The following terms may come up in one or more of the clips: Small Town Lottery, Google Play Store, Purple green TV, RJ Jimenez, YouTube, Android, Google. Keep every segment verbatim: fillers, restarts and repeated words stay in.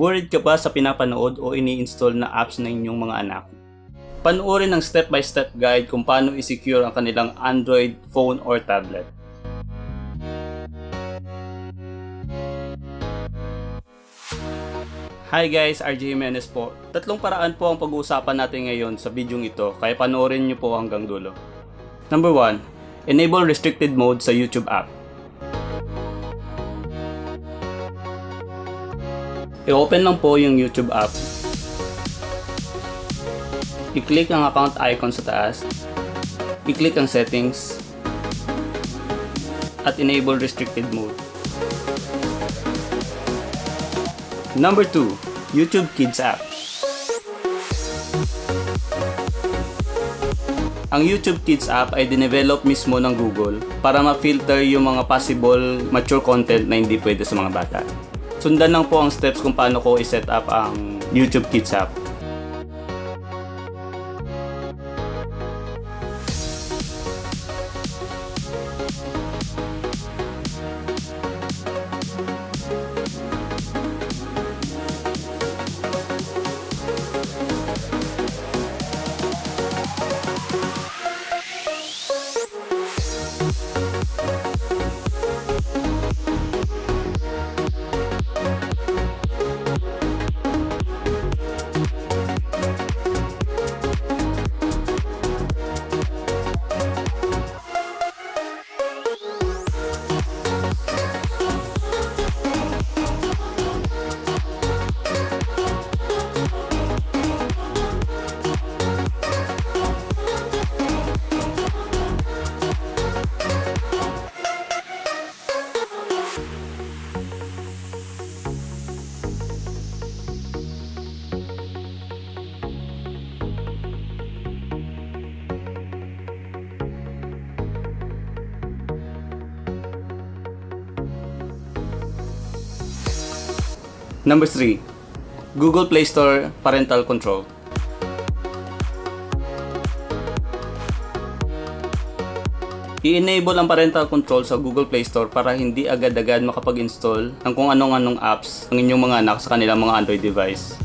Worried ka ba sa pinapanood o ini-install na apps ng inyong mga anak? Panoorin ang step-by-step guide kung paano i-secure ang kanilang Android phone or tablet. Hi guys, R J Jimenez po. Tatlong paraan po ang pag-uusapan natin ngayon sa bidyong ito, kaya panoorin nyo po hanggang dulo. Number one. Enable restricted mode sa YouTube app. I-open lang po yung YouTube app. I-click ang account icon sa taas. I-click ang settings. At enable restricted mode. Number two. YouTube Kids app. Ang YouTube Kids app ay dinevelop mismo ng Google para ma-filter yung mga possible mature content na hindi pwede sa mga bata. Sundan lang po ang steps kung paano ko i-set up ang YouTube Kids app. Number three. Google Play Store Parental Control. I-enable ang parental control sa Google Play Store para hindi agad-agad makapag-install ng kung anong-anong apps ng inyong mga anak sa kanilang mga Android device.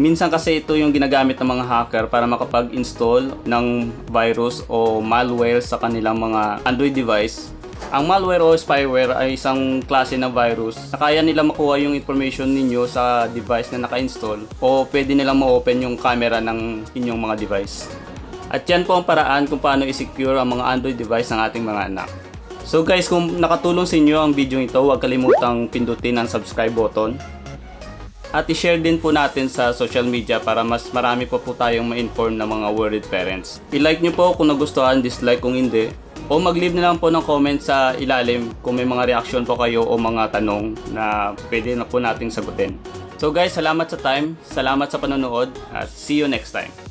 Minsan kasi ito yung ginagamit ng mga hacker para makapag-install ng virus o malware sa kanilang mga Android device. Ang malware o spyware ay isang klase ng virus na kaya nila makuha yung information ninyo sa device na naka-install o pwede nilang ma-open yung camera ng inyong mga device. At yan po ang paraan kung paano i-secure ang mga Android device ng ating mga anak. So guys, kung nakatulong sa inyo ang video ito, huwag kalimutang pindutin ang subscribe button. At i-share din po natin sa social media para mas marami po po tayong ma-inform ng mga worried parents. I-like nyo po kung nagustuhan, dislike kung hindi. O mag-leave na lang po ng comment sa ilalim kung may mga reaction po kayo o mga tanong na pwede na po nating sagutin. So guys, salamat sa time, salamat sa panonood at see you next time.